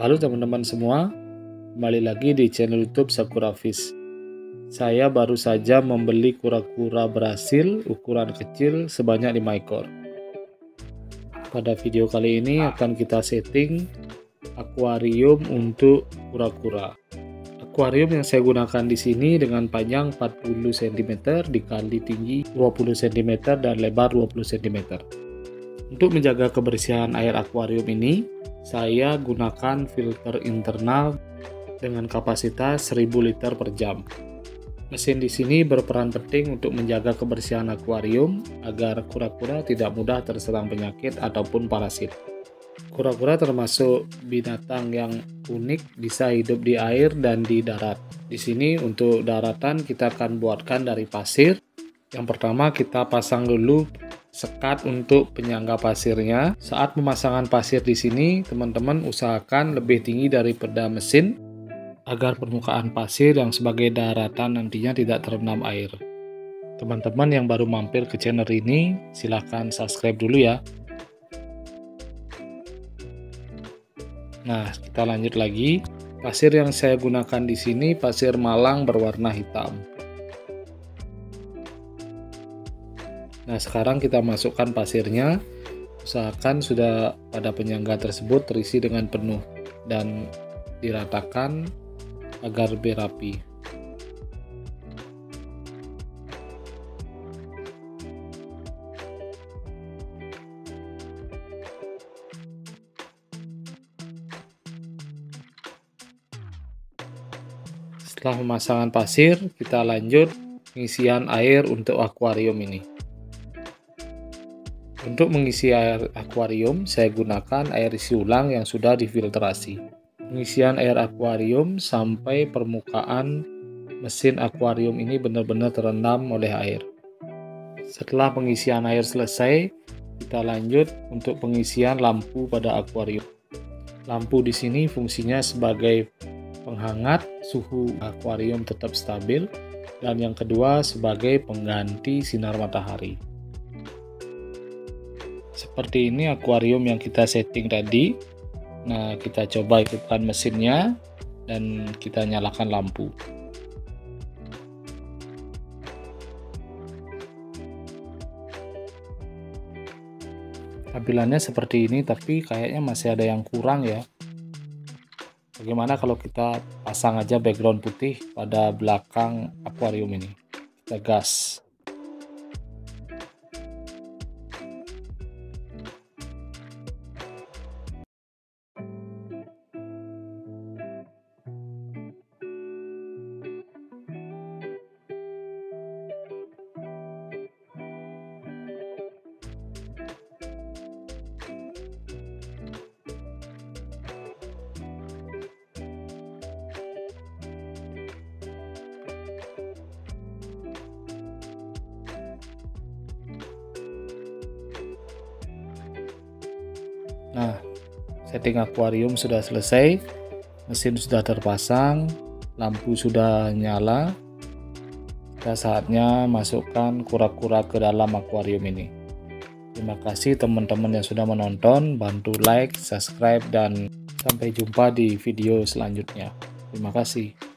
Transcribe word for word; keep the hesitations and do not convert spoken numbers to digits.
Halo teman-teman semua, kembali lagi di channel YouTube Sakura Fish. Saya baru saja membeli kura-kura Brasil ukuran kecil sebanyak lima ekor. Pada video kali ini akan kita setting akuarium untuk kura-kura. Akuarium yang saya gunakan di sini dengan panjang empat puluh sentimeter dikali tinggi dua puluh sentimeter dan lebar dua puluh sentimeter. Untuk menjaga kebersihan air akuarium ini, saya gunakan filter internal dengan kapasitas seribu liter per jam. Mesin di sini berperan penting untuk menjaga kebersihan akuarium agar kura-kura tidak mudah terserang penyakit ataupun parasit. Kura-kura termasuk binatang yang unik, bisa hidup di air dan di darat. Di sini untuk daratan kita akan buatkan dari pasir. Yang pertama kita pasang dulu sekat untuk penyangga pasirnya. Saat pemasangan pasir di sini, teman-teman usahakan lebih tinggi daripada mesin agar permukaan pasir yang sebagai daratan nantinya tidak terendam air. Teman-teman yang baru mampir ke channel ini, silahkan subscribe dulu ya. Nah, kita lanjut lagi. Pasir yang saya gunakan di sini pasir malang berwarna hitam. Nah, sekarang kita masukkan pasirnya. Usahakan sudah pada penyangga tersebut terisi dengan penuh dan diratakan agar lebih rapi. Setelah pemasangan pasir, kita lanjut pengisian air untuk akuarium ini. Untuk mengisi air akuarium, saya gunakan air isi ulang yang sudah difiltrasi. Pengisian air akuarium sampai permukaan mesin akuarium ini benar-benar terendam oleh air. Setelah pengisian air selesai, kita lanjut untuk pengisian lampu pada akuarium. Lampu di sini fungsinya sebagai penghangat, suhu akuarium tetap stabil, dan yang kedua sebagai pengganti sinar matahari. Seperti ini akuarium yang kita setting tadi. Nah, kita coba hidupkan mesinnya dan kita nyalakan lampu. Tampilannya seperti ini, tapi kayaknya masih ada yang kurang ya. Bagaimana kalau kita pasang aja background putih pada belakang akuarium ini? Kita gas. Nah, setting akuarium sudah selesai, mesin sudah terpasang, lampu sudah nyala. Kita saatnya masukkan kura-kura ke dalam akuarium ini. Terima kasih teman-teman yang sudah menonton, bantu like, subscribe, dan sampai jumpa di video selanjutnya. Terima kasih.